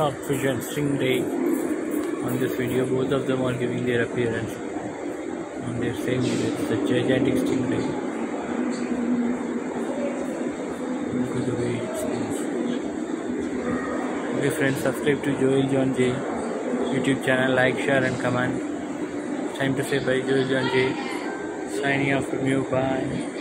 shark fish and stingray on this video. Both of them are giving their appearance on their same unit. It's a gigantic stingray. Look at the way it spins. Okay friends, subscribe to Joel John J YouTube channel. Like, share and comment. Time to say bye. Joel John J signing off from you. Bye.